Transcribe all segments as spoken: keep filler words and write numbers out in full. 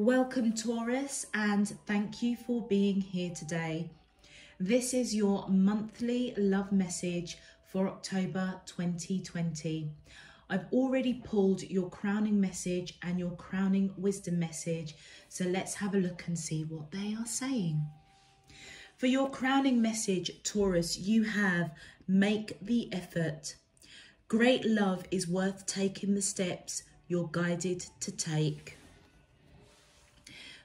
Welcome, Taurus, and thank you for being here today. This is your monthly love message for October twenty twenty. I've already pulled your crowning message and your crowning wisdom message, so let's have a look and see what they are saying. For your crowning message, Taurus, you have make the effort. Great love is worth taking the steps you're guided to take.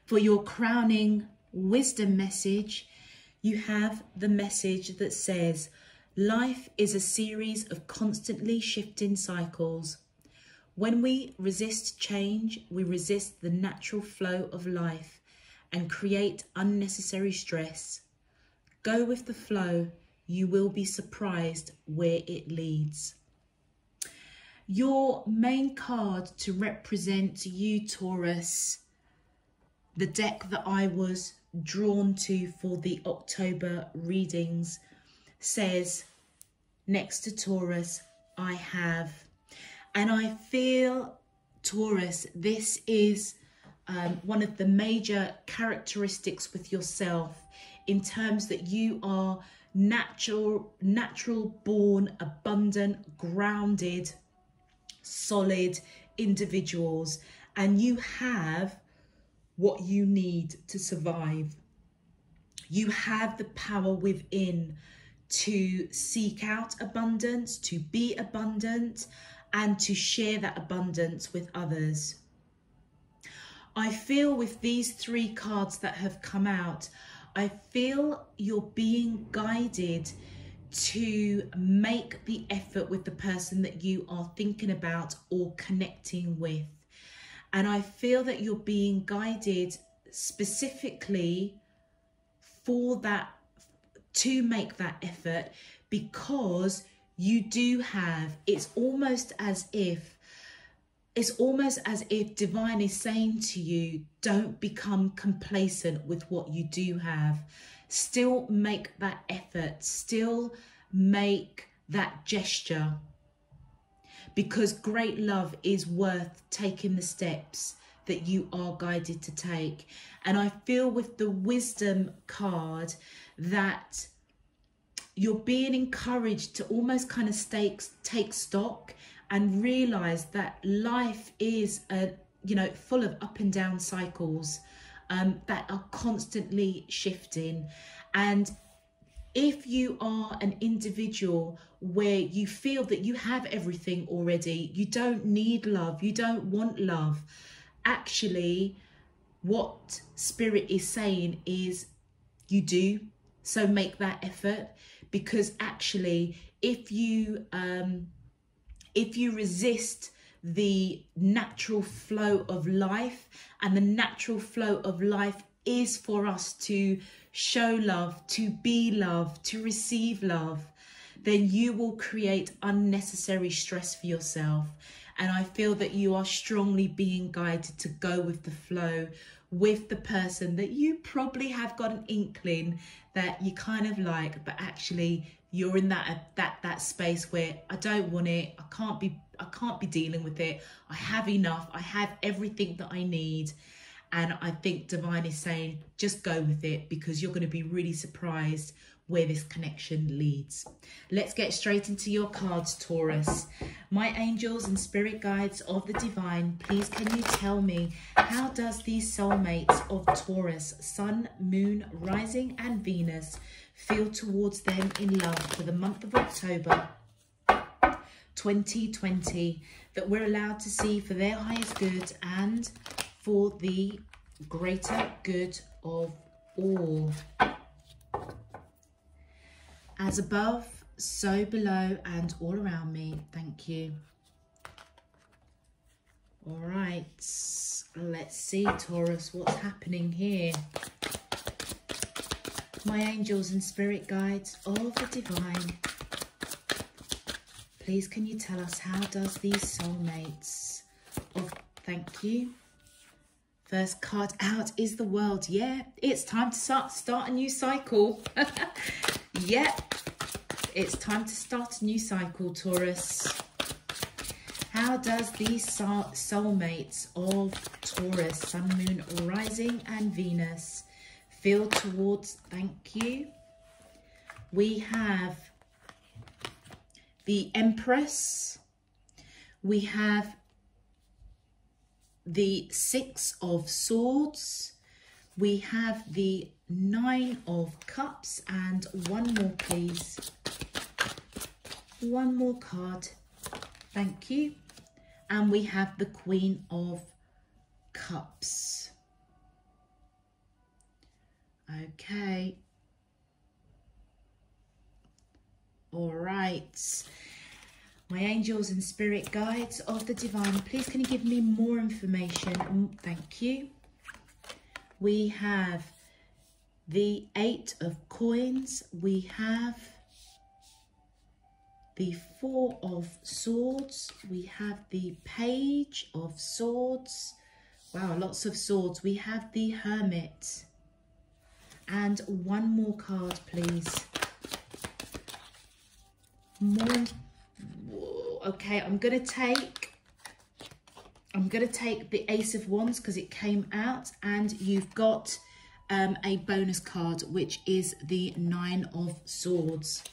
For your crowning wisdom message, you have the message that says, life is a series of constantly shifting cycles. When we resist change, we resist the natural flow of life and create unnecessary stress. Go with the flow. You will be surprised where it leads. Your main card to represent you, Taurus, the deck that I was drawn to for the October readings, says next to Taurus, I have. And I feel, Taurus, this is um, one of the major characteristics with yourself in terms that you are natural, natural born, abundant, grounded, solid individuals, and you have what you need to survive. You have the power within to seek out abundance, to be abundant, and to share that abundance with others. I feel with these three cards that have come out, I feel you're being guided to make the effort with the person that you are thinking about or connecting with. And I feel that you're being guided specifically for that, to make that effort, because you do have, it's almost as if, it's almost as if divine is saying to you, don't become complacent with what you do have. Still make that effort, still make that gesture, because great love is worth taking the steps that you are guided to take. And I feel with the wisdom card that you're being encouraged to almost kind of take, take stock and realize that life is, a, you know, full of up and down cycles um, that are constantly shifting. And if you are an individual where you feel that you have everything already, you don't need love, you don't want love, actually, what Spirit is saying is you do. So make that effort, because actually, if you um, if you resist the natural flow of life, and the natural flow of life is for us to show love, to be love, to receive love, then you will create unnecessary stress for yourself. And I feel that you are strongly being guided to go with the flow with the person that you probably have got an inkling that you kind of like, but actually you're in that that that space where I don't want it, I can't be I can't be dealing with it. I have enough, I have everything that I need. And I think divine is saying, just go with it, because you're going to be really surprised where this connection leads. Let's get straight into your cards, Taurus. My angels and spirit guides of the divine, please can you tell me, how does these soulmates of Taurus, Sun, Moon, Rising and Venus feel towards them in love for the month of October twenty twenty that we're allowed to see for their highest good and for the greater good of all? As above, so below, and all around me. Thank you. All right, let's see, Taurus, what's happening here. My angels and spirit guides of the divine, please can you tell us, how does these soulmates of, thank you. First card out is the world. Yeah, it's time to start, start a new cycle. Yeah, it's time to start a new cycle, Taurus. How does these soulmates of Taurus, Sun, Moon, or Rising, and Venus. Feel towards, thank you. We have the Empress. We have the Six of Swords. We have the Nine of Cups. And one more, please. One more card. Thank you. And we have the Queen of Cups. Okay. All right. My angels and spirit guides of the divine, please can you give me more information? Thank you. We have the Eight of Coins. We have the Four of Swords. We have the Page of Swords. Wow, lots of swords. We have the Hermit. And one more card, please. More. Okay, I'm gonna take I'm gonna take the Ace of Wands because it came out, and you've got um, a bonus card, which is the Nine of Swords.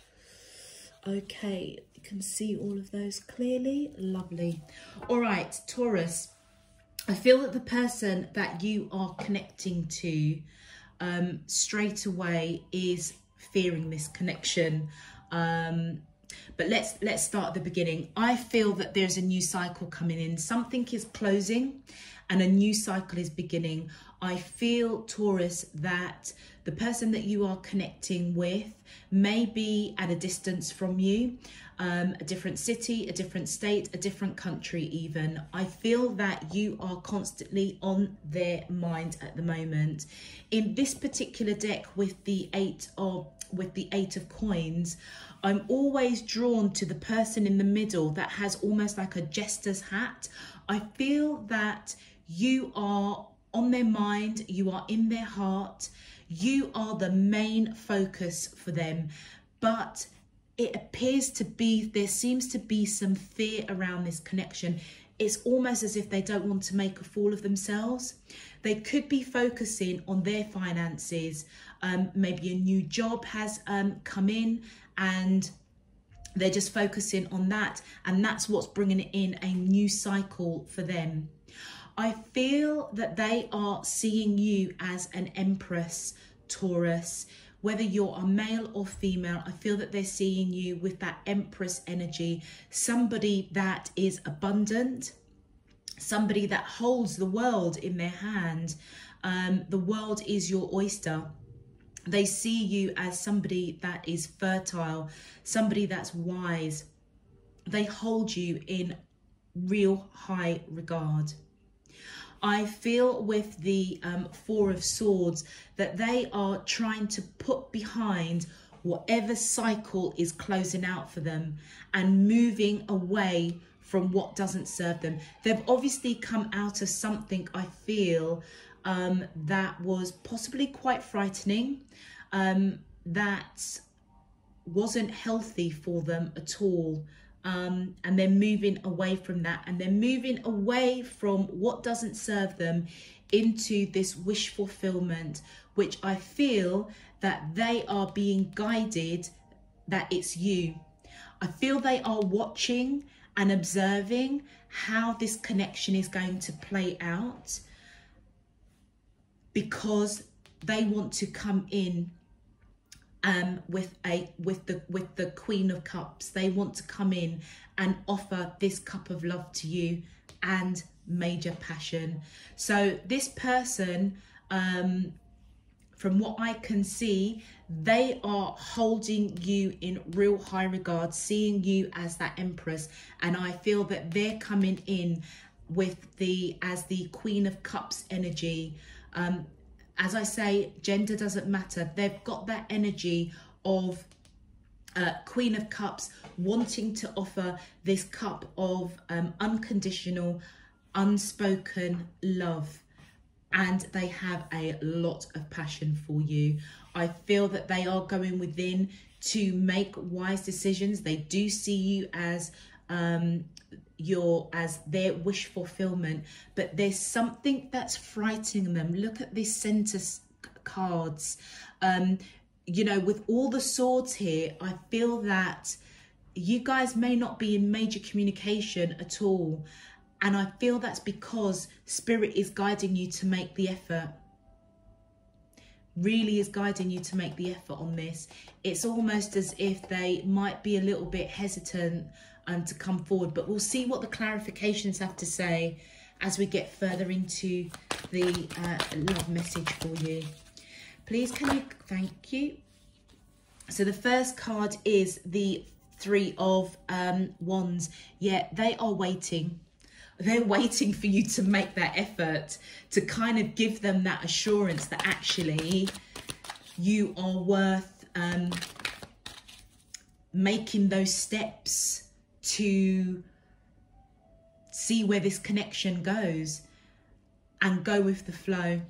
Okay, you can see all of those clearly. Lovely. All right, Taurus, I feel that the person that you are connecting to um, straight away is fearing this connection. Um, but let's let's start at the beginning. I feel that there's a new cycle coming in. Something is closing and a new cycle is beginning. I feel, Taurus, that the person that you are connecting with may be at a distance from you, um, a different city, a different state, a different country even. I feel that you are constantly on their mind at the moment. In this particular deck with the eight of with the Eight of Coins, I'm always drawn to the person in the middle that has almost like a jester's hat. I feel that you are on their mind, you are in their heart, you are the main focus for them, but it appears to be, there seems to be some fear around this connection. It's almost as if they don't want to make a fool of themselves. They could be focusing on their finances. Um, maybe a new job has um, come in and they're just focusing on that. And that's what's bringing in a new cycle for them. I feel that they are seeing you as an Empress, Taurus. Whether you're a male or female, I feel that they're seeing you with that Empress energy. Somebody that is abundant. Somebody that holds the world in their hand. Um, the world is your oyster. They see you as somebody that is fertile. Somebody that's wise. They hold you in real high regard. I feel with the um, Four of Swords that they are trying to put behind whatever cycle is closing out for them and moving away from what doesn't serve them. They've obviously come out of something, I feel, um, that was possibly quite frightening, um, that wasn't healthy for them at all. Um, and they're moving away from that, and they're moving away from what doesn't serve them into this wish fulfillment, which I feel that they are being guided, that it's you. I feel they are watching and observing how this connection is going to play out, because they want to come in Um, with a with the with the Queen of Cups. They want to come in and offer this cup of love to you and major passion. So this person, um, from what I can see, they are holding you in real high regard, seeing you as that Empress, and I feel that they're coming in with the as the Queen of Cups energy. Um, As I say, gender doesn't matter. They've got that energy of uh, Queen of Cups wanting to offer this cup of um, unconditional, unspoken love. And they have a lot of passion for you. I feel that they are going within to make wise decisions. They do see you as um, your as their wish fulfillment, but there's something that's frightening them. Look at these center cards. Um, you know, with all the swords here, I feel that you guys may not be in major communication at all. And I feel that's because Spirit is guiding you to make the effort. Really is guiding you to make the effort on this. It's almost as if they might be a little bit hesitant um, to come forward, but we'll see what the clarifications have to say as we get further into the uh, love message for you. Please, can you, thank you. So the first card is the Three of um, Wands. Yeah, they are waiting. They're waiting for you to make that effort, to kind of give them that assurance that actually you are worth um, making those steps to see where this connection goes and go with the flow.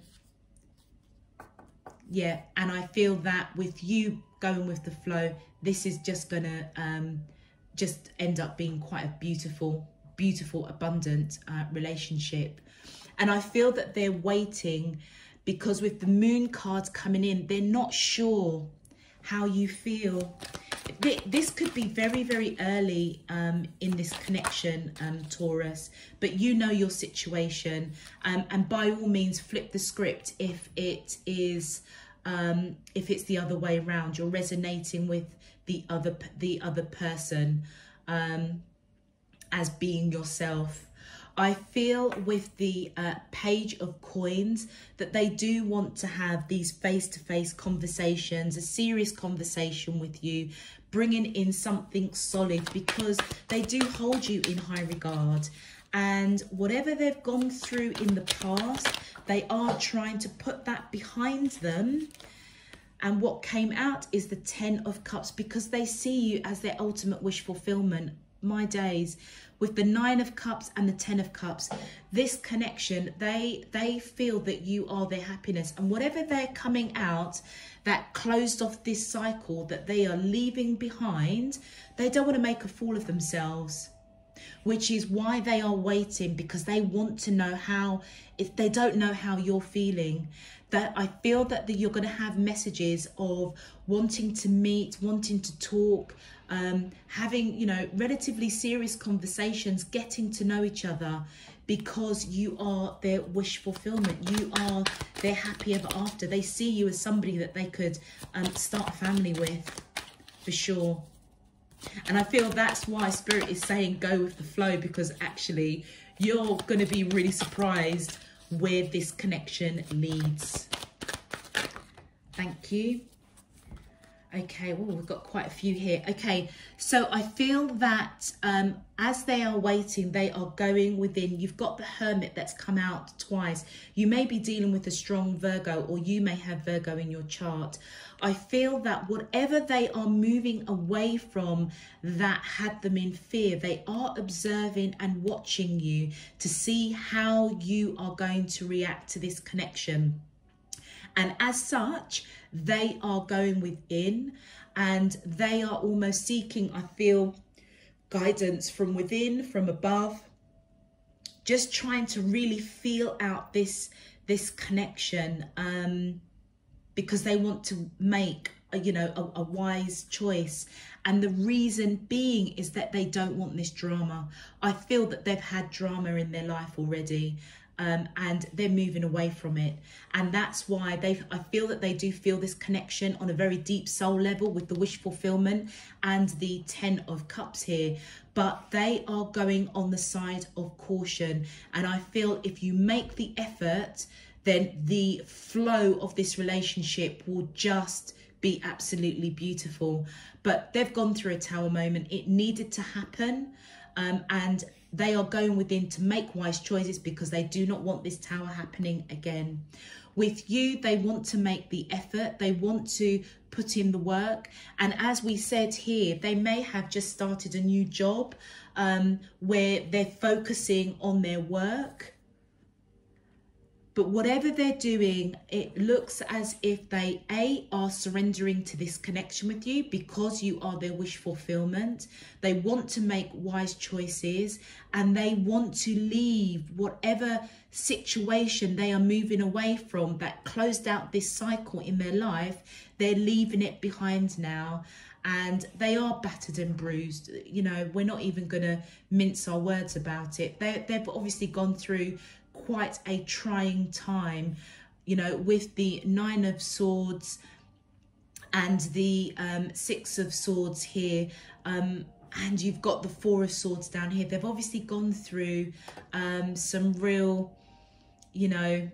Yeah, and I feel that with you going with the flow, this is just gonna um, just end up being quite a beautiful beautiful, abundant uh, relationship. And I feel that they're waiting because with the moon cards coming in, they're not sure how you feel. This could be very, very early um, in this connection, um, Taurus, but you know your situation. Um, and by all means, flip the script if it is, um, if it's the other way around. You're resonating with the other, the other person. Um, as being yourself. I feel with the uh, Page of Coins that they do want to have these face-to-face conversations, a serious conversation with you, bringing in something solid, because they do hold you in high regard. And whatever they've gone through in the past, they are trying to put that behind them. And what came out is the Ten of Cups, because they see you as their ultimate wish fulfillment. My days, with the Nine of Cups and the Ten of Cups, this connection, they they feel that you are their happiness, and whatever they're coming out that closed off this cycle that they are leaving behind, they don't want to make a fool of themselves, which is why they are waiting, because they want to know how, if they don't know how you're feeling. That I feel that the, you're going to have messages of wanting to meet, wanting to talk, um, having, you know, relatively serious conversations, getting to know each other, because you are their wish fulfillment. You are their happy ever after. They see you as somebody that they could um, start a family with, for sure. And I feel that's why Spirit is saying go with the flow, because actually you're going to be really surprised where this connection leads. Thank you. Okay, well, we've got quite a few here. Okay, so I feel that um, as they are waiting, they are going within. You've got the Hermit that's come out twice. You may be dealing with a strong Virgo, or you may have Virgo in your chart. I feel that whatever they are moving away from that had them in fear, they are observing and watching you to see how you are going to react to this connection. And as such, they are going within, and they are almost seeking, I feel, guidance from within, from above, just trying to really feel out this, this connection, um, because they want to make, a, you know, a, a wise choice. And the reason being is that they don't want this drama. I feel that they've had drama in their life already. Um, and they're moving away from it. And that's why they, I feel that they do feel this connection on a very deep soul level with the wish fulfillment and the Ten of Cups here. But they are going on the side of caution. And I feel if you make the effort, then the flow of this relationship will just be absolutely beautiful. But they've gone through a tower moment. It needed to happen. Um, and they are going within to make wise choices because they do not want this tower happening again. With you, they want to make the effort. They want to put in the work. And as we said here, they may have just started a new job um, where they're focusing on their work. But whatever they're doing, it looks as if they, A, are surrendering to this connection with you because you are their wish fulfillment. They want to make wise choices and they want to leave whatever situation they are moving away from that closed out this cycle in their life. They're leaving it behind now and they are battered and bruised. You know, we're not even going to mince our words about it. They, they've obviously gone through quite a trying time, you know, with the Nine of Swords and the um, Six of Swords here, um, and you've got the Four of Swords down here. They've obviously gone through um, some real, you know,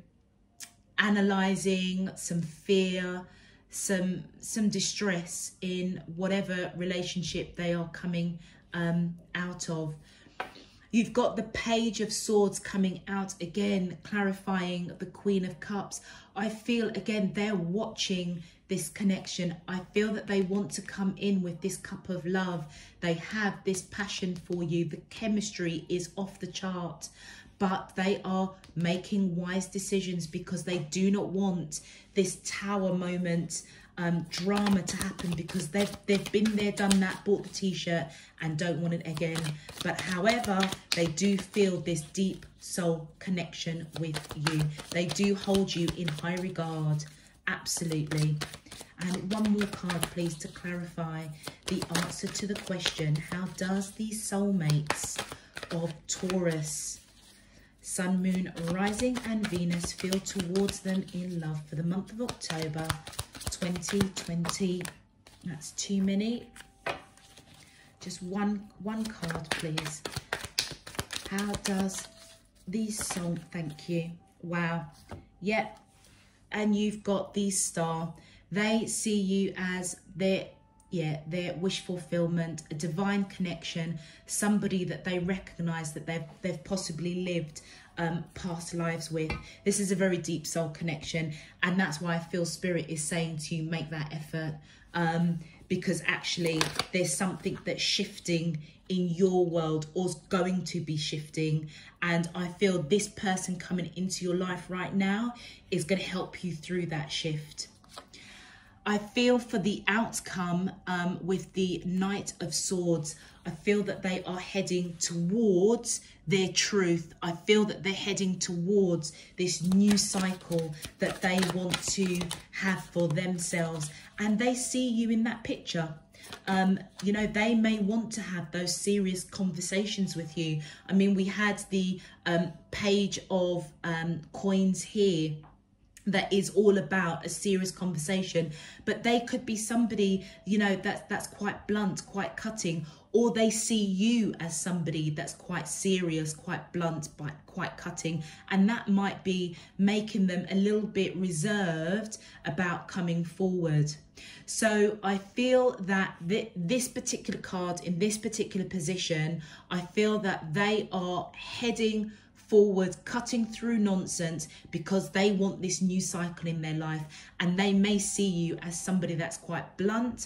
analysing, some fear, some some distress in whatever relationship they are coming um, out of. You've got the Page of Swords coming out again, clarifying the Queen of Cups. I feel, again, they're watching this connection. I feel that they want to come in with this cup of love. They have this passion for you. The chemistry is off the chart, but they are making wise decisions because they do not want this Tower moment Um, drama to happen, because they've, they've been there, done that, bought the t-shirt and don't want it again. But however, they do feel this deep soul connection with you. They do hold you in high regard, absolutely. And one more card, please, to clarify the answer to the question, how does the soulmates of Taurus, Sun, Moon, Rising and Venus feel towards them in love for the month of October twenty twenty? That's too many. Just one one card, please. How does these soul, thank you, wow, yep. And you've got the Star. They see you as their, yeah, their wish fulfillment, a divine connection, somebody that they recognize that they've they've possibly lived Um, past lives with. This is a very deep soul connection, and that's why I feel Spirit is saying to you, make that effort, um, because actually there's something that's shifting in your world or is going to be shifting, and I feel this person coming into your life right now is going to help you through that shift. I feel for the outcome um, with the Knight of Swords, I feel that they are heading towards their truth. I feel that they're heading towards this new cycle that they want to have for themselves. And they see you in that picture. Um, you know, they may want to have those serious conversations with you. I mean, we had the um, Page of um, Coins here that is all about a serious conversation, but they could be somebody, you know, that, that's quite blunt, quite cutting, or they see you as somebody that's quite serious, quite blunt, quite cutting, and that might be making them a little bit reserved about coming forward. So I feel that th this particular card in this particular position, I feel that they are heading forward, cutting through nonsense, because they want this new cycle in their life, and they may see you as somebody that's quite blunt,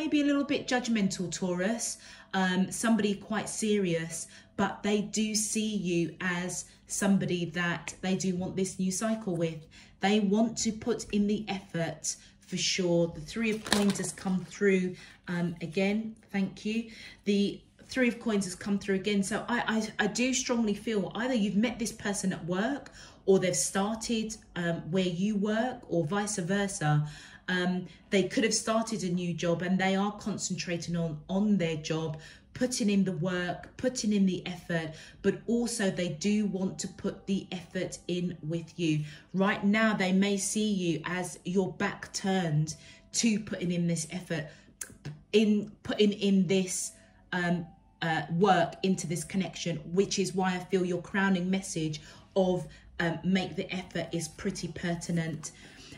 maybe a little bit judgmental, Taurus, um, somebody quite serious, but they do see you as somebody that they do want this new cycle with. They want to put in the effort for sure. The Three of Coins has come through um, again, thank you. The Three of Coins has come through again. So I, I, I do strongly feel either you've met this person at work, or they've started um, where you work, or vice versa. Um, they could have started a new job and they are concentrating on, on their job, putting in the work, putting in the effort, but also they do want to put the effort in with you. Right now, they may see you as your back turned to putting in this effort, in putting in this um, Uh, work into this connection, which is why I feel your crowning message of um, make the effort is pretty pertinent.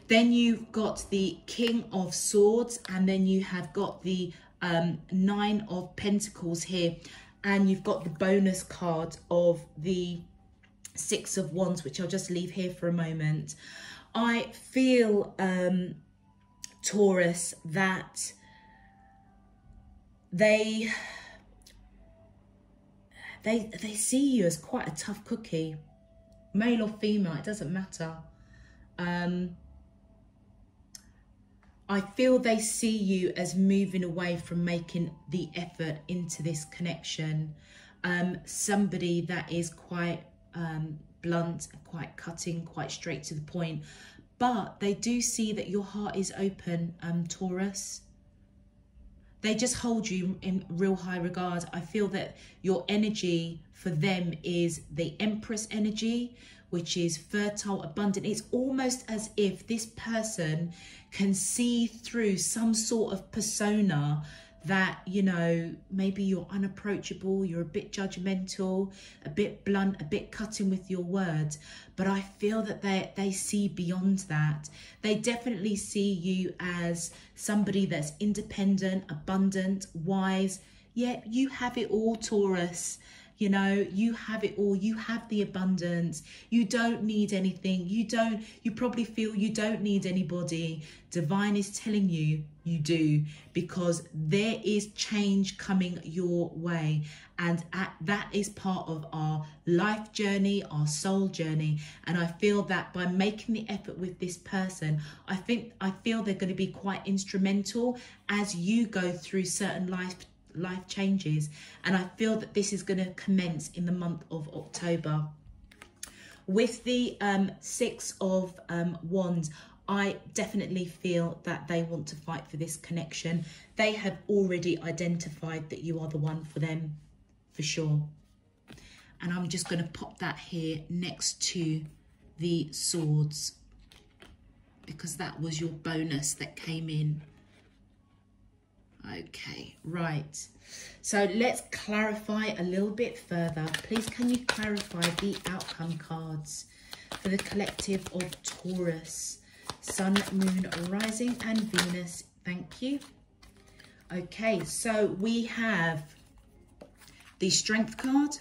Then you've got the King of Swords, and then you have got the um, Nine of Pentacles here, and you've got the bonus card of the Six of Wands, which I'll just leave here for a moment. I feel, um, Taurus, that they... They, they see you as quite a tough cookie. male or female, it doesn't matter. Um, I feel they see you as moving away from making the effort into this connection. Um, somebody that is quite um, blunt, quite cutting, quite straight to the point. But they do see that your heart is open, um, Taurus. They just hold you in real high regard. I feel that your energy for them is the Empress energy, which is fertile, abundant. It's almost as if this person can see through some sort of persona that, you know, maybe you're unapproachable, you're a bit judgmental, a bit blunt, a bit cutting with your words. But I feel that they, they see beyond that. They definitely see you as somebody that's independent, abundant, wise. Yeah, you have it all, Taurus. You know, you have it all. You have the abundance. You don't need anything. You don't, you probably feel you don't need anybody. Divine is telling you, you do, because there is change coming your way. And at, that is part of our life journey, our soul journey. And I feel that by making the effort with this person, I think, I feel they're going to be quite instrumental as you go through certain life life changes. And I feel that this is going to commence in the month of October. With the um six of um wands, I definitely feel that they want to fight for this connection. They have already identified that you are the one for them, for sure. And I'm just going to pop that here next to the swords, because that was your bonus that came in. Okay, right. So let's clarify a little bit further. Please, can you clarify the outcome cards for the collective of Taurus? Sun, Moon, Rising and Venus. Thank you. Okay, so we have the Strength card.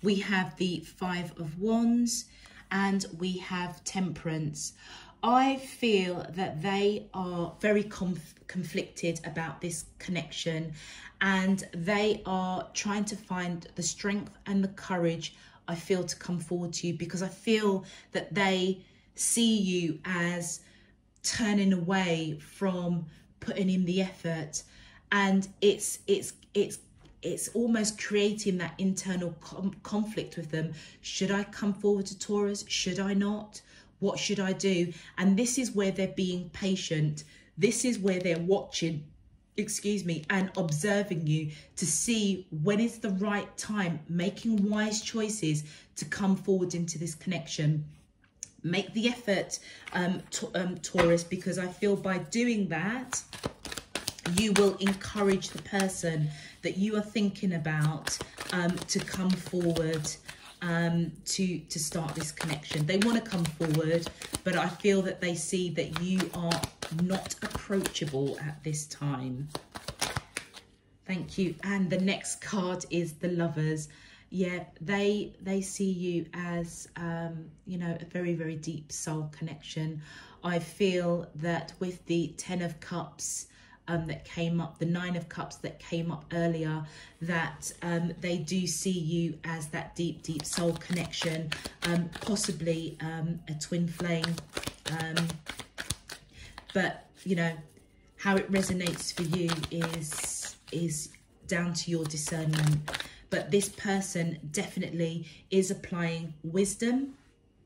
We have the Five of Wands and we have Temperance. I feel that they are very conf conflicted about this connection, and they are trying to find the strength and the courage, I feel, to come forward to you, because I feel that they see you as turning away from putting in the effort. And it's it's it's it's almost creating that internal com conflict with them. Should I come forward to Taurus? Should I not? What should I do? And this is where they're being patient. This is where they're watching, excuse me, and observing you to see when is the right time, making wise choices to come forward into this connection. Make the effort, um, um, Taurus, because I feel by doing that, you will encourage the person that you are thinking about um, to come forward. Um, to, to start this connection. They want to come forward, but I feel that they see that you are not approachable at this time. Thank you. And the next card is the Lovers. Yeah, they they see you as, um, you know, a very, very deep soul connection. I feel that with the Ten of Cups, Um, that came up, the Nine of Cups that came up earlier, that um, they do see you as that deep, deep soul connection, um, possibly um, a twin flame. Um, but, you know, how it resonates for you is, is down to your discernment. But this person definitely is applying wisdom.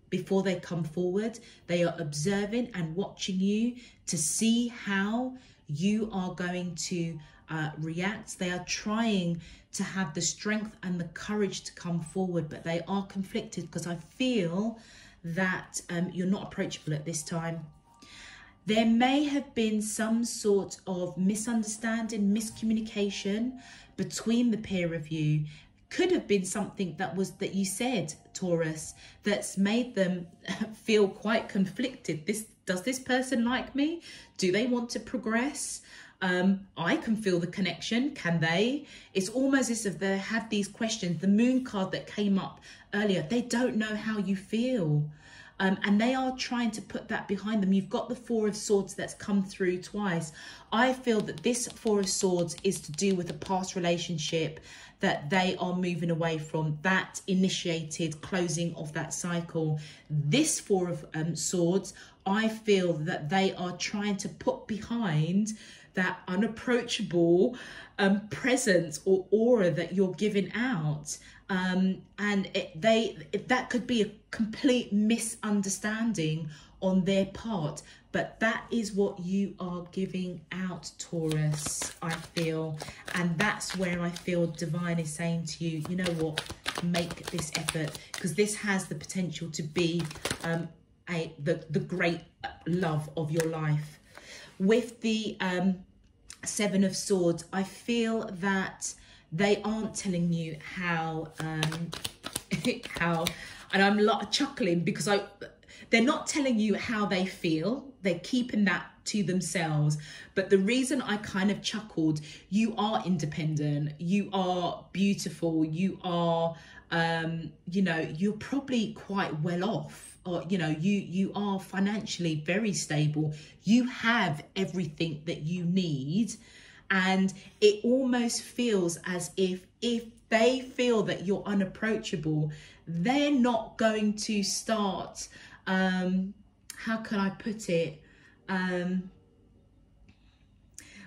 Before they come forward, they are observing and watching you to see how you are going to uh, react. They are trying to have the strength and the courage to come forward, but they are conflicted because I feel that um, you're not approachable at this time. There may have been some sort of misunderstanding, miscommunication between the pair of you. Could have been something that was that you said, Taurus, that's made them feel quite conflicted. This does this person like me? Do they want to progress? Um, I can feel the connection. Can they? It's almost as if they have these questions. The Moon card that came up earlier, they don't know how you feel. um, and they are trying to put that behind them. You've got the Four of Swords that's come through twice. I feel that this Four of Swords is to do with a past relationship that they are moving away from, that initiated closing of that cycle. This Four of um, Swords, I feel that they are trying to put behind that unapproachable um, presence or aura that you're giving out. Um, and it, they it, that could be a complete misunderstanding on their part. But that is what you are giving out, Taurus, I feel. And that's where I feel Divine is saying to you, you know what, make this effort. Because this has the potential to be um, a the, the great love of your life. With the um, Seven of Swords, I feel that they aren't telling you how, um, how, and I'm lot chuckling because I, they're not telling you how they feel. They're keeping that to themselves. But the reason I kind of chuckled, you are independent, you are beautiful, you are, um, you know, you're probably quite well off. Or, you know, you you are financially very stable. You have everything that you need. And it almost feels as if if they feel that you're unapproachable, they're not going to start, um, how can I put it? Um,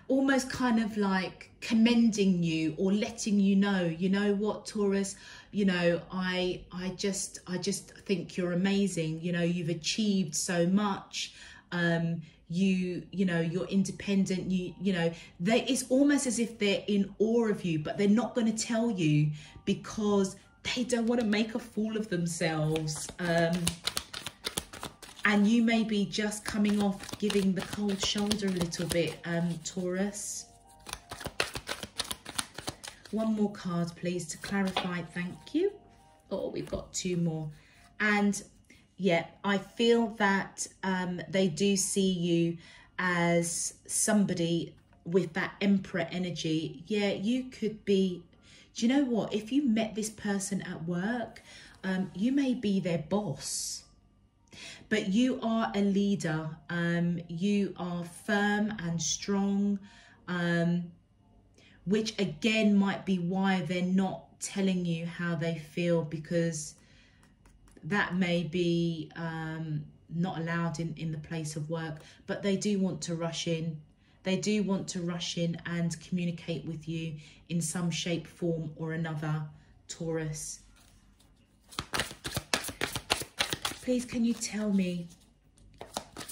almost kind of like commending you or letting you know, you know what, Taurus, you know, I I just I just think you're amazing. You know, you've achieved so much. Um, you you know, you're independent. You you know, they, it's almost as if they're in awe of you, but they're not going to tell you because they don't want to make a fool of themselves. Um, and you may be just coming off giving the cold shoulder a little bit, um, Taurus. One more card, please, to clarify. Thank you. Oh, we've got two more. And yeah, I feel that um, they do see you as somebody with that Emperor energy. Yeah, you could be, do you know what? If you met this person at work, um, you may be their boss. But you are a leader. Um, you are firm and strong. Um, which again might be why they're not telling you how they feel, because that may be um, not allowed in, in the place of work, but they do want to rush in. They do want to rush in and communicate with you in some shape, form or another, Taurus. Please, can you tell me,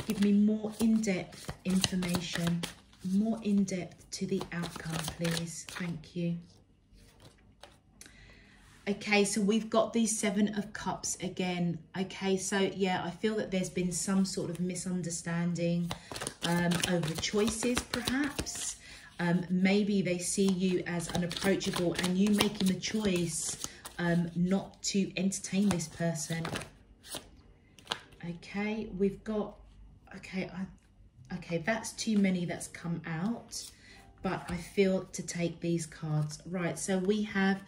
give me more in-depth information? More in-depth to the outcome, please. Thank you. Okay, so we've got the Seven of Cups again. Okay, so yeah, I feel that there's been some sort of misunderstanding um, over choices, perhaps. Um, maybe they see you as unapproachable and you making the choice um, not to entertain this person. Okay, we've got... Okay, I... Okay, that's too many that's come out, but I feel to take these cards. Right, so we have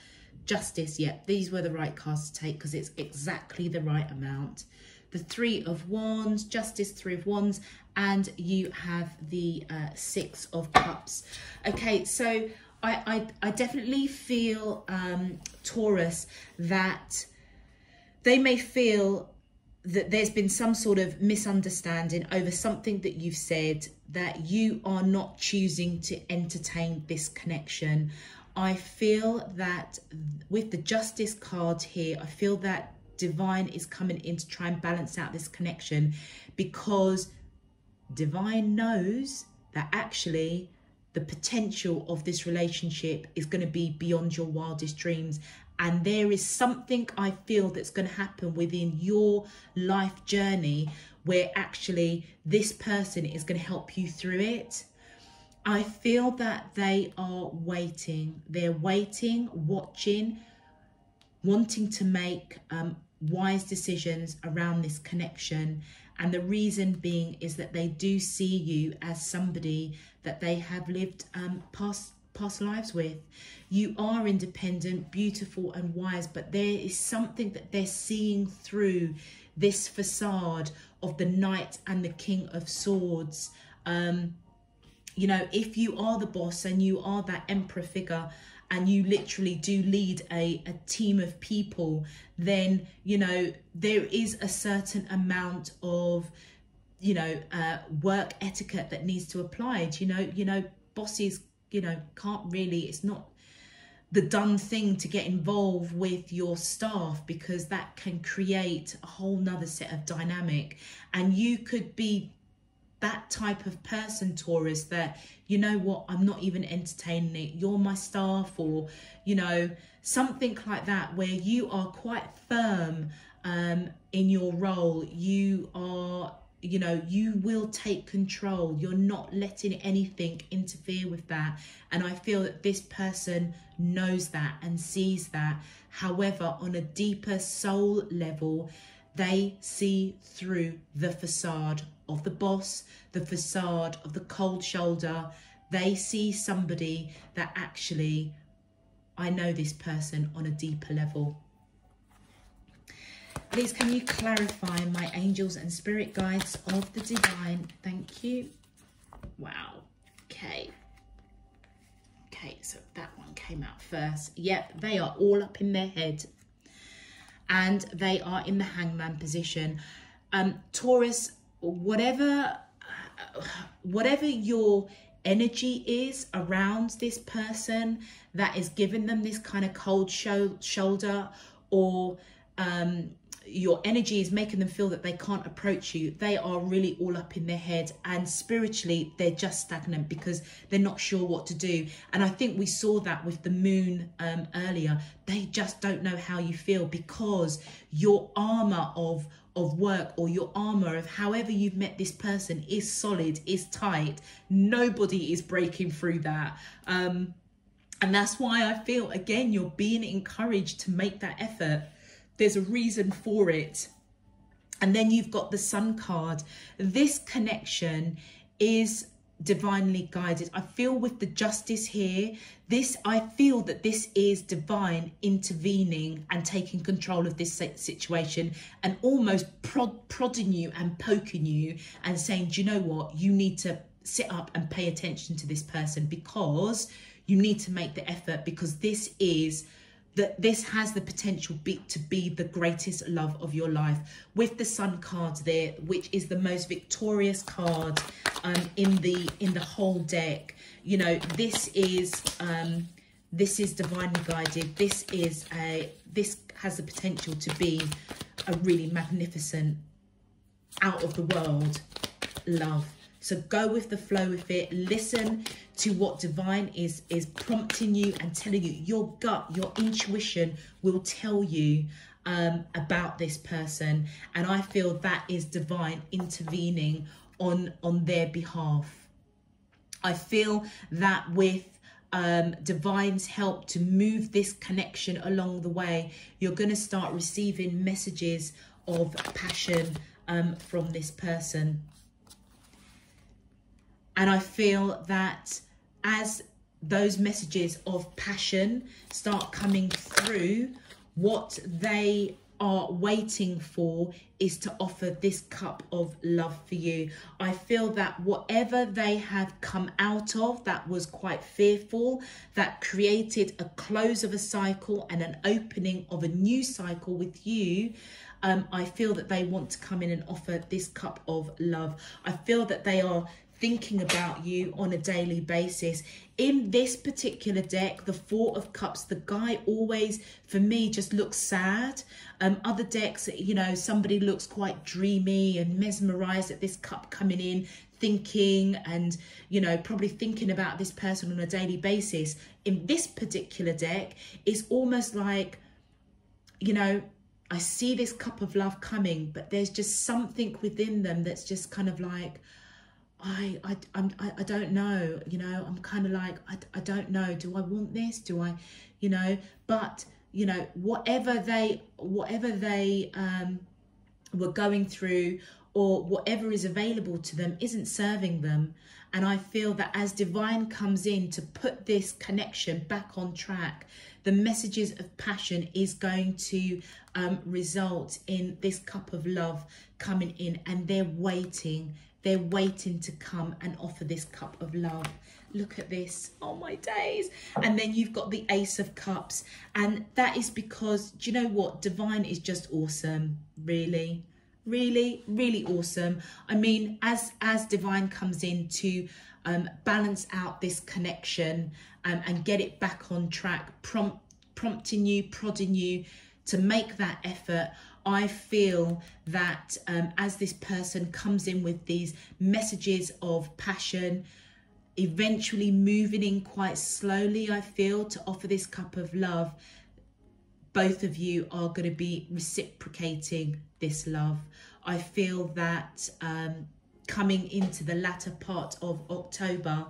Justice. Yep, yeah, these were the right cards to take because it's exactly the right amount. The Three of Wands, Justice, Three of Wands, and you have the uh, Six of Cups. Okay, so I, I, I definitely feel, um, Taurus, that they may feel that there's been some sort of misunderstanding over something that you've said, that you are not choosing to entertain this connection. I feel that with the Justice card here, I feel that Divine is coming in to try and balance out this connection, because Divine knows that actually the potential of this relationship is going to be beyond your wildest dreams. And there is something I feel that's going to happen within your life journey where actually this person is going to help you through it. I feel that they are waiting. They're waiting, watching, wanting to make um, wise decisions around this connection. And the reason being is that they do see you as somebody that they have lived um, past past lives with. You are independent, beautiful and wise, but there is something that they're seeing through this facade of the Knight and the King of Swords. Um, you know, if you are the boss and you are that emperor figure and you literally do lead a, a team of people, then, you know, there is a certain amount of, you know, uh, work etiquette that needs to apply. Do you know, you know, bosses, you know, can't really, it's not the done thing to get involved with your staff, because that can create a whole nother set of dynamic. And you could be that type of person, Taurus, that, you know what, I'm not even entertaining it, you're my staff, or, you know, something like that, where you are quite firm um, in your role. You are, you know, you will take control. You're not letting anything interfere with that. And I feel that this person knows that and sees that. However, on a deeper soul level, they see through the facade of the boss, the facade of the cold shoulder. They see somebody that actually, I know this person on a deeper level. Please, can you clarify, my angels and spirit guides of the divine? Thank you. Wow. Okay. Okay, so that one came out first. Yep, they are all up in their head. And they are in the hangman position. Um, Taurus, whatever, whatever your energy is around this person that is giving them this kind of cold sho- shoulder, or um, your energy is making them feel that they can't approach you, they are really all up in their head, and spiritually they're just stagnant because they're not sure what to do. And I think we saw that with the moon um, earlier. They just don't know how you feel, because your armor of of work, or your armor of however you've met this person, is solid, is tight. Nobody is breaking through that. Um, and that's why I feel, again, you're being encouraged to make that effort. There's a reason for it. And then you've got the Sun card. This connection is divinely guided. I feel with the justice here, this, I feel that this is divine intervening and taking control of this situation, and almost prod, prodding you and poking you and saying, do you know what? You need to sit up and pay attention to this person, because you need to make the effort, because this is that this has the potential be, to be the greatest love of your life. With the Sun card there, which is the most victorious card um, in the in the whole deck, you know, this is um, this is divinely guided. This is a this has the potential to be a really magnificent, out of the world love. So go with the flow with it. Listen to what divine is, is prompting you and telling you. Your gut, your intuition will tell you um, about this person. And I feel that is divine intervening on, on their behalf. I feel that with um, divine's help to move this connection along the way, you're going to start receiving messages of passion um, from this person. And I feel that as those messages of passion start coming through, what they are waiting for is to offer this cup of love for you. I feel that whatever they have come out of that was quite fearful, that created a close of a cycle and an opening of a new cycle with you, um, I feel that they want to come in and offer this cup of love. I feel that they are thinking about you on a daily basis. In this particular deck, the Four of Cups, the guy always, for me, just looks sad. Um, other decks, you know, somebody looks quite dreamy and mesmerized at this cup coming in, thinking and, you know, probably thinking about this person on a daily basis. In this particular deck, it's almost like, you know, I see this cup of love coming, but there's just something within them that's just kind of like, I, I, I'm, I don't know, you know, I'm kind of like, I, I don't know, do I want this? Do I, you know, but, you know, whatever they, whatever they um, were going through, or whatever is available to them isn't serving them. And I feel that as divine comes in to put this connection back on track, the messages of passion is going to um, result in this cup of love coming in, and they're waiting. They're waiting to come and offer this cup of love. Look at this. Oh, my days. And then you've got the Ace of Cups. And that is because, do you know what? Divine is just awesome. Really, really, really awesome. I mean, as, as Divine comes in to um, balance out this connection um, and get it back on track, prompt, prompting you, prodding you to make that effort, I feel that um, as this person comes in with these messages of passion, eventually moving in quite slowly, I feel, to offer this cup of love, both of you are going to be reciprocating this love. I feel that um, coming into the latter part of October,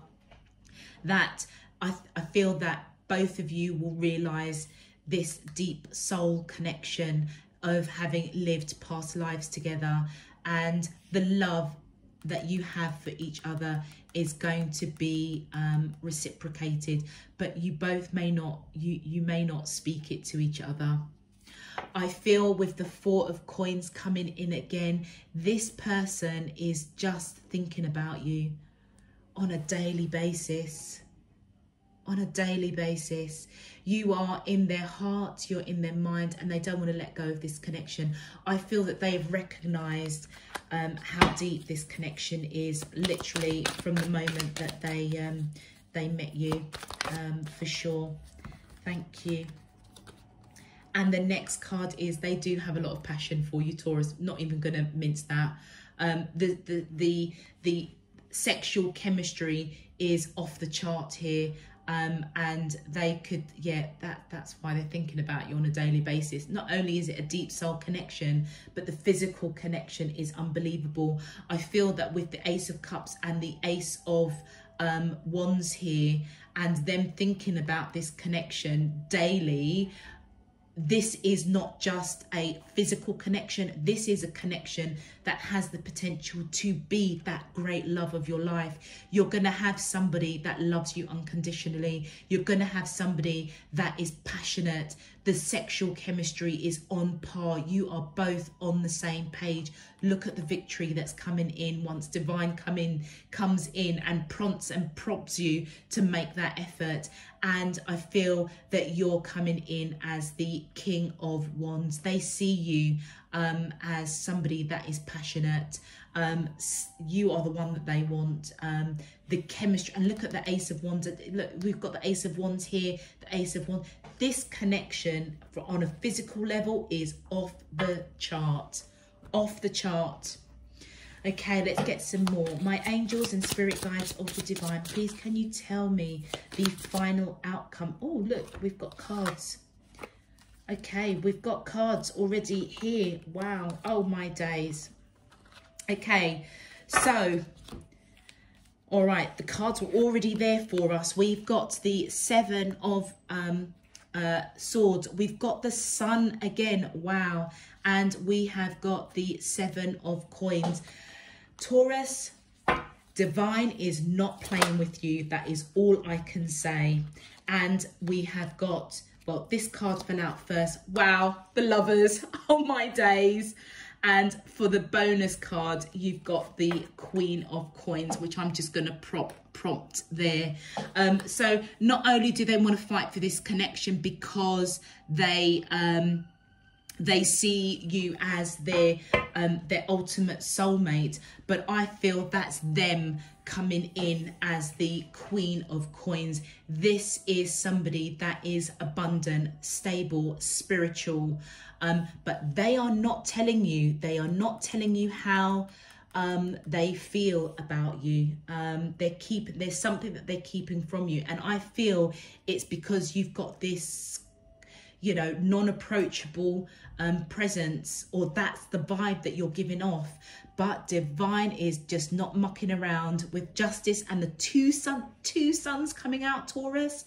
that I, I feel that both of you will realise this deep soul connection of having lived past lives together, and the love that you have for each other is going to be um, reciprocated, but you both may not, you, you may not speak it to each other. I feel with the Four of Coins coming in again, this person is just thinking about you on a daily basis. On a daily basis, you are in their heart, you're in their mind, and they don't want to let go of this connection. I feel that they've recognised um, how deep this connection is, literally from the moment that they um, they met you, um, for sure. Thank you. And the next card is they do have a lot of passion for you, Taurus. Not even going to mince that. Um, the the the the sexual chemistry is off the chart here. Um, and they could, yeah, that, that's why they're thinking about you on a daily basis. Not only is it a deep soul connection, but the physical connection is unbelievable. I feel that with the Ace of Cups and the Ace of um, Wands here, and them thinking about this connection daily, this is not just a physical connection. This is a connection that has the potential to be that great love of your life. You're going to have somebody that loves you unconditionally. You're going to have somebody that is passionate. The sexual chemistry is on par. You are both on the same page. Look at the victory that's coming in once Divine come in, comes in and prompts and prompts you to make that effort. And I feel that you're coming in as the King of Wands. They see you um, as somebody that is passionate. Um, you are the one that they want. Um, the chemistry, and look at the Ace of Wands. Look, we've got the Ace of Wands here, the Ace of Wands. This connection for, on a physical level, is off the chart. Off the chart. Okay, let's get some more. My angels and spirit guides of the divine, please can you tell me the final outcome? Oh, look, we've got cards. Okay, we've got cards already here. Wow. Oh, my days. Okay, so, all right, the cards were already there for us. We've got the Seven of um, uh, Swords. We've got the Sun again. Wow. And we have got the Seven of Coins. Taurus, Divine is not playing with you. That is all I can say. And we have got, well, this card fell out first. Wow, the Lovers. Oh, my days. And for the bonus card, you've got the Queen of Coins, which I'm just going to prop prompt there. Um, so not only do they want to fight for this connection because they... Um, They see you as their um, their ultimate soulmate, but I feel that's them coming in as the Queen of Coins. This is somebody that is abundant, stable, spiritual, um, but they are not telling you. They are not telling you how um, they feel about you. Um, they keep there's something that they're keeping from you, and I feel it's because you've got this, you know, non-approachable um, presence, or that's the vibe that you're giving off. But Divine is just not mucking around with justice, and the two sun, two suns coming out, Taurus.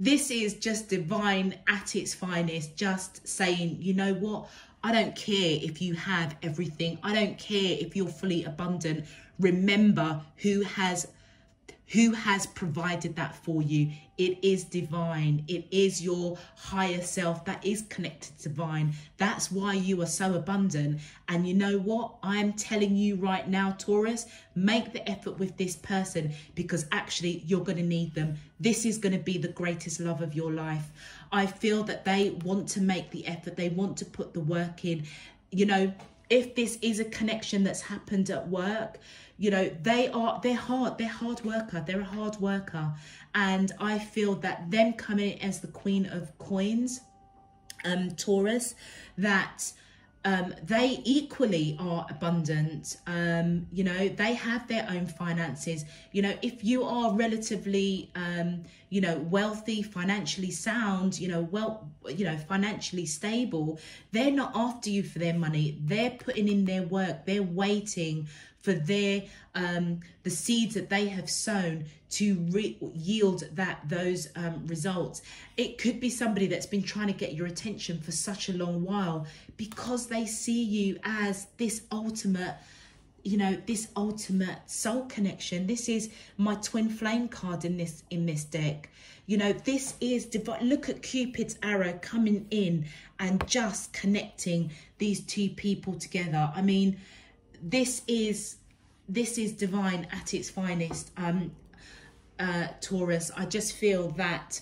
This is just Divine at its finest, just saying, you know what, I don't care if you have everything. I don't care if you're fully abundant. Remember who has who has provided that for you. It is divine. It is your higher self that is connected to divine. That's why you are so abundant. And you know what? I am telling you right now, Taurus, make the effort with this person, because actually you're going to need them. This is going to be the greatest love of your life. I feel that they want to make the effort. They want to put the work in. You know, if this is a connection that's happened at work, you know, they are, they're hard, they're hard worker, they're a hard worker. And I feel that them coming as the Queen of Coins, um, Taurus, that um, they equally are abundant. Um, you know, they have their own finances. You know, if you are relatively, um, you know, wealthy, financially sound, you know, well, you know, financially stable, they're not after you for their money. They're putting in their work. They're waiting for their um, the seeds that they have sown to re yield that those um, results. It could be somebody that's been trying to get your attention for such a long while, because they see you as this ultimate, you know, this ultimate soul connection. This is my twin flame card in this in this deck. You know, this is divine. Look at Cupid's arrow coming in and just connecting these two people together. I mean, this is this is divine at its finest, um uh Taurus. I just feel that,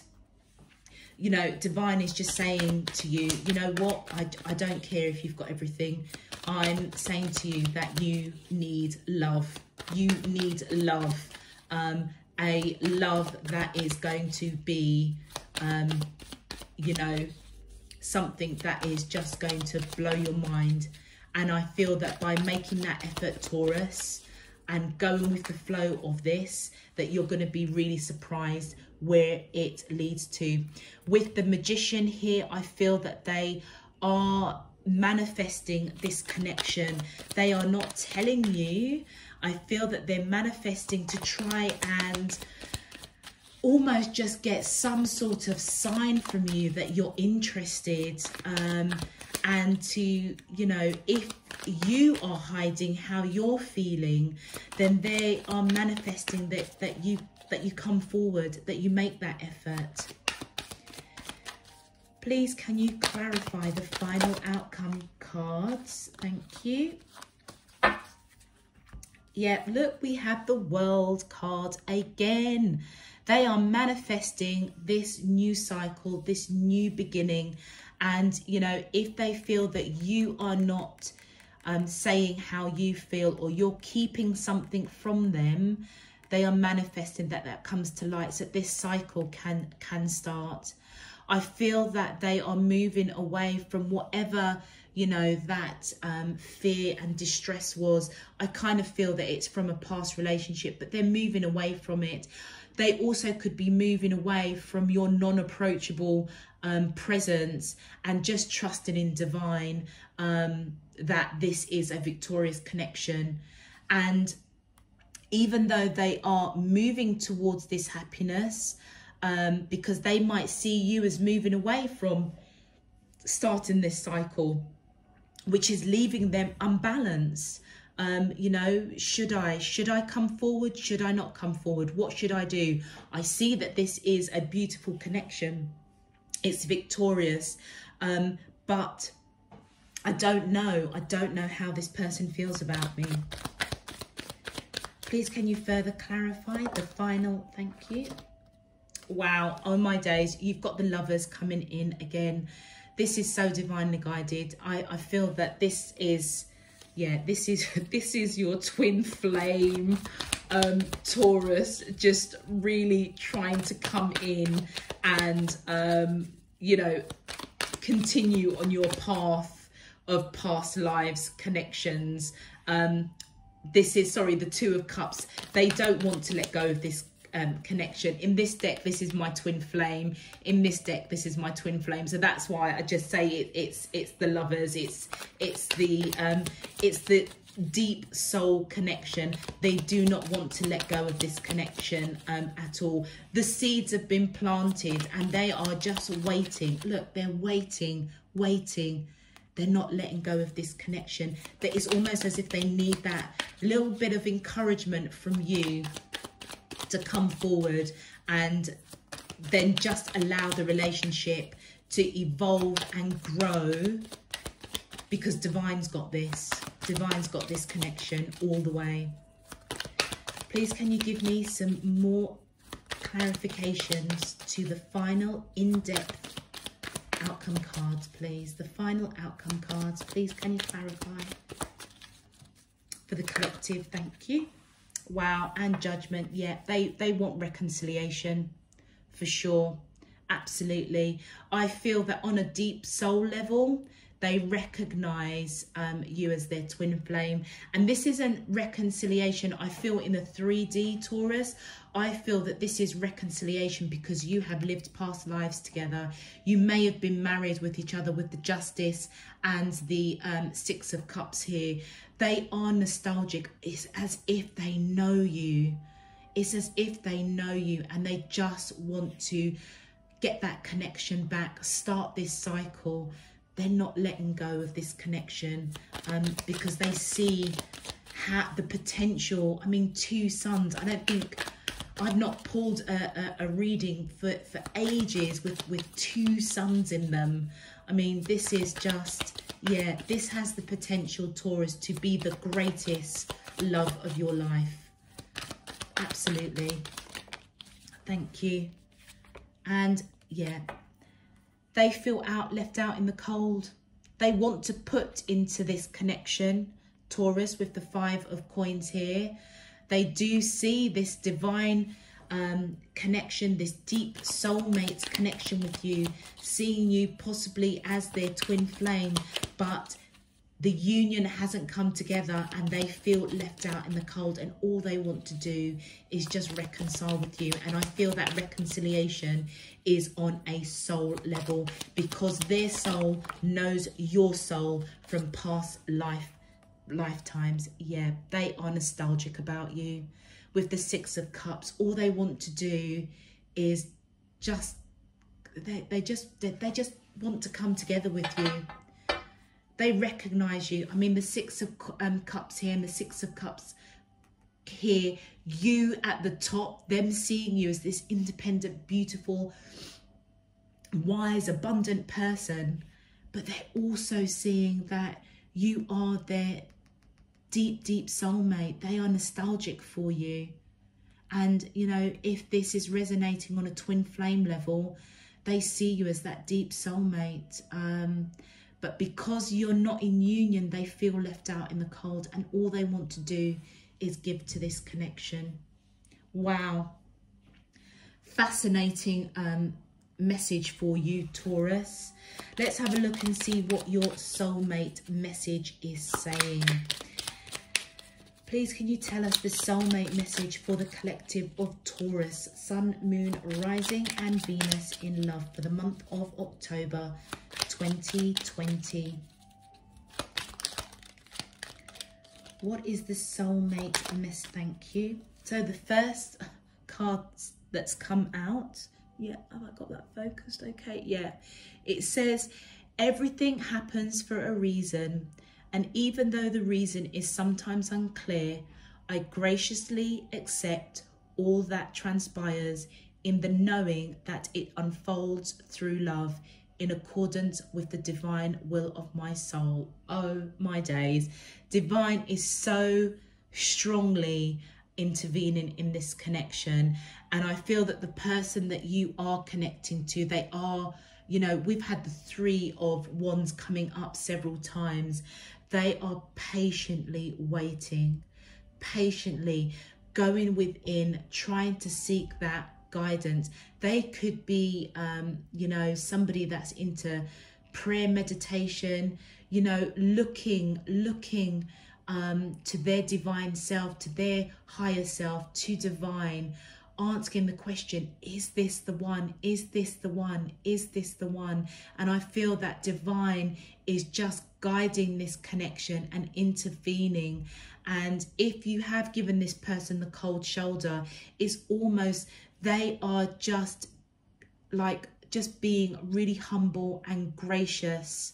you know, divine is just saying to you, you know what, I, I don't care if you've got everything. I'm saying to you that you need love. You need love, um a love that is going to be, um you know, something that is just going to blow your mind. And I feel that by making that effort, Taurus, and going with the flow of this, that you're going to be really surprised where it leads to. With the Magician here, I feel that they are manifesting this connection. They are not telling you. I feel that they're manifesting to try and almost just get some sort of sign from you that you're interested, um, and to, you know, if you are hiding how you're feeling, then they are manifesting that that you that you come forward, that you make that effort. Please, can you clarify the final outcome cards? Thank you. Yep, look, we have the World card again. They are manifesting this new cycle, this new beginning. And, you know, if they feel that you are not um, saying how you feel, or you're keeping something from them, they are manifesting that that comes to light, so this cycle can can start. I feel that they are moving away from whatever, you know, that um, fear and distress was. I kind of feel that it's from a past relationship, but they're moving away from it. They also could be moving away from your non-approachable um, presence and just trusting in divine, um, that this is a victorious connection. And even though they are moving towards this happiness, um, because they might see you as moving away from starting this cycle, which is leaving them unbalanced. Um, you know, should I, should I come forward? Should I not come forward? What should I do? I see that this is a beautiful connection. It's victorious. Um, but I don't know. I don't know how this person feels about me. Please, can you further clarify the final? Thank you. Wow. Oh my days. You've got the Lovers coming in again. This is so divinely guided. I, I feel that this is, yeah, this is this is your twin flame, um, Taurus, just really trying to come in and, um, you know, continue on your path of past lives, connections. Um, this is, sorry, the Two of Cups. They don't want to let go of this Um, connection. In this deck, this is my twin flame. In this deck, this is my twin flame. So that's why I just say it, it's it's the Lovers. It's it's the um, it's the deep soul connection. They do not want to let go of this connection um, at all. The seeds have been planted, and they are just waiting. Look, they're waiting, waiting. they're not letting go of this connection. That it's almost as if they need that little bit of encouragement from you to come forward and then just allow the relationship to evolve and grow, because Divine's got this. Divine's got this connection all the way. Please, can you give me some more clarifications to the final in-depth outcome cards, please? The final outcome cards, please, can you clarify? For the collective, thank you. Wow, and judgment. Yeah, they, they want reconciliation for sure. Absolutely. I feel that on a deep soul level, they recognise um, you as their twin flame. And this isn't reconciliation. I feel in the three D Taurus, I feel that this is reconciliation because you have lived past lives together. You may have been married with each other with the Justice and the um, Six of Cups here. They are nostalgic. It's as if they know you. It's as if they know you and they just want to get that connection back, start this cycle. They're not letting go of this connection um, because they see how the potential. I mean, two suns. I don't think I've not pulled a, a, a reading for, for ages with, with two suns in them. I mean, this is just, yeah, this has the potential, Taurus, to be the greatest love of your life. Absolutely. Thank you. And yeah. They feel out, left out in the cold. They want to put into this connection, Taurus, with the Five of Coins here. They do see this divine um, connection, this deep soulmates connection with you, seeing you possibly as their twin flame, but the union hasn't come together and they feel left out in the cold, and all they want to do is just reconcile with you. And I feel that reconciliation is on a soul level because their soul knows your soul from past life lifetimes. Yeah, they are nostalgic about you. With the Six of Cups, all they want to do is just, they, they just, they, they just want to come together with you. They recognise you. I mean, the Six of um, Cups here and the Six of Cups here, you at the top, them seeing you as this independent, beautiful, wise, abundant person. But they're also seeing that you are their deep, deep soulmate. They are nostalgic for you. And, you know, if this is resonating on a twin flame level, they see you as that deep soulmate. Um... But because you're not in union, they feel left out in the cold, and all they want to do is give to this connection. Wow. Fascinating um, message for you, Taurus. Let's have a look and see what your soulmate message is saying. Please, can you tell us the soulmate message for the collective of Taurus, Sun, Moon, Rising and Venus in Love for the month of October twenty twenty. What is the soulmate miss? Thank you. So the first card that's come out, yeah, have I got that focused? Okay, yeah. It says, everything happens for a reason, and even though the reason is sometimes unclear, I graciously accept all that transpires in the knowing that it unfolds through love, in accordance with the divine will of my soul. Oh my days. Divine is so strongly intervening in this connection. And I feel that the person that you are connecting to, they are, you know, we've had the Three of Wands coming up several times. They are patiently waiting, patiently going within, trying to seek that guidance. They could be, um, you know, somebody that's into prayer meditation, you know, looking, looking um, to their divine self, to their higher self, to divine, asking the question, is this the one? Is this the one? Is this the one? And I feel that divine is just guiding this connection and intervening. And if you have given this person the cold shoulder, it's almost they are just like just being really humble and gracious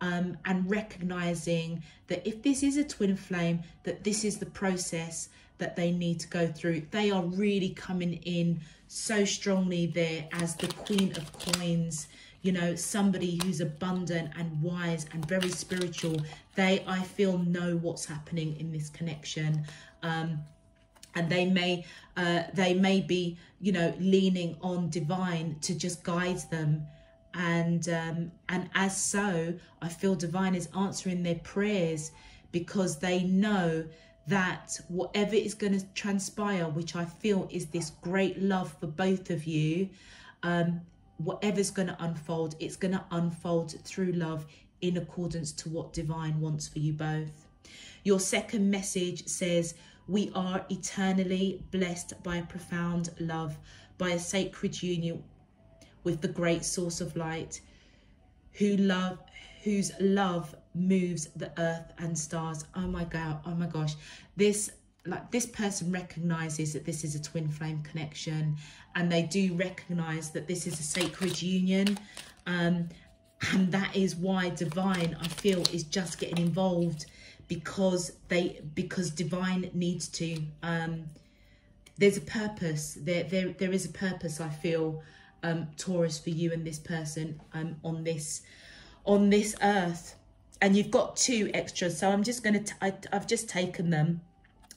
um, and recognizing that if this is a twin flame, that this is the process that they need to go through. They are really coming in so strongly there as the Queen of Coins, you know, somebody who's abundant and wise and very spiritual. They, I feel, know what's happening in this connection. Um, and they may, uh, they may be, you know, leaning on divine to just guide them. And, um, and as so, I feel divine is answering their prayers, because they know that whatever is going to transpire, which I feel is this great love for both of you, um, whatever's going to unfold, it's going to unfold through love in accordance to what divine wants for you both. Your second message says, we are eternally blessed by a profound love, by a sacred union with the great source of light, who love, whose love moves the earth and stars. Oh my God, oh my gosh. This Like this person recognizes that this is a twin flame connection, and they do recognize that this is a sacred union, um, and that is why divine, I feel, is just getting involved, because they because divine needs to. Um, there's a purpose. There there there is a purpose, I feel, um, Taurus, for you and this person um, on this on this earth, and you've got two extras. So I'm just gonna t I, I've just taken them.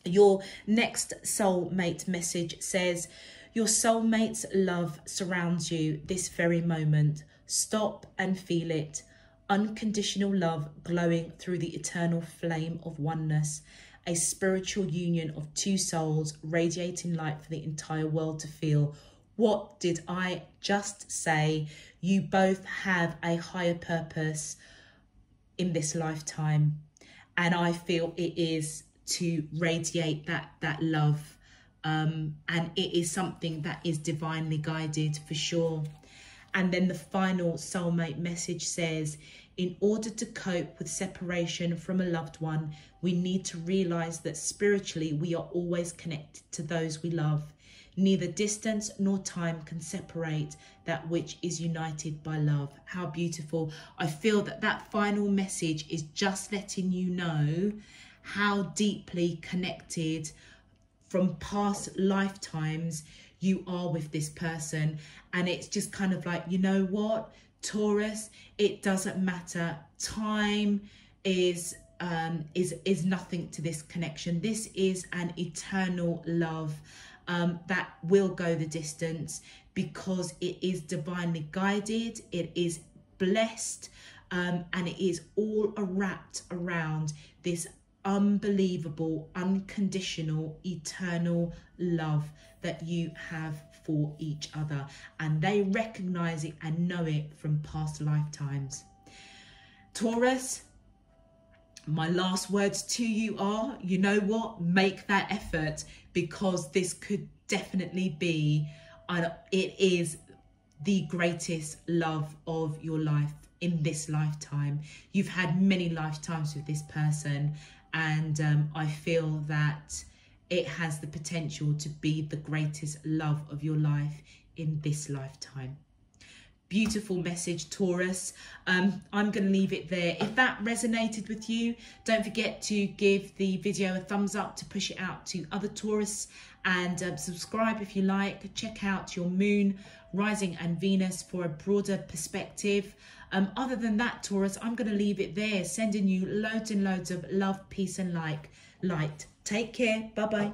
Your next soulmate message says, your soulmate's love surrounds you this very moment. Stop and feel it. Unconditional love glowing through the eternal flame of oneness. A spiritual union of two souls radiating light for the entire world to feel. What did I just say? You both have a higher purpose in this lifetime. And I feel it is to radiate that that love, um, and it is something that is divinely guided for sure. And then the final soulmate message says, in order to cope with separation from a loved one, we need to realize that spiritually we are always connected to those we love. Neither distance nor time can separate that which is united by love. How beautiful. I feel that that final message is just letting you know how deeply connected from past lifetimes you are with this person. And it's just kind of like, you know what, Taurus, it doesn't matter. Time is um is is nothing to this connection. This is an eternal love um that will go the distance, because it is divinely guided, it is blessed, um and it is all wrapped around this unbelievable, unconditional, eternal love that you have for each other, and they recognize it and know it from past lifetimes. Taurus, my last words to you are, you know what, make that effort, because this could definitely be, and it is, the greatest love of your life in this lifetime. You've had many lifetimes with this person, and um, I feel that it has the potential to be the greatest love of your life in this lifetime. Beautiful message, Taurus. Um, I'm going to leave it there. If that resonated with you, don't forget to give the video a thumbs up to push it out to other Taurus, and um, subscribe if you like. Check out your moon, rising and Venus for a broader perspective. Um, other than that, Taurus, I'm going to leave it there, sending you loads and loads of love, peace and like light. Take care. Bye-bye.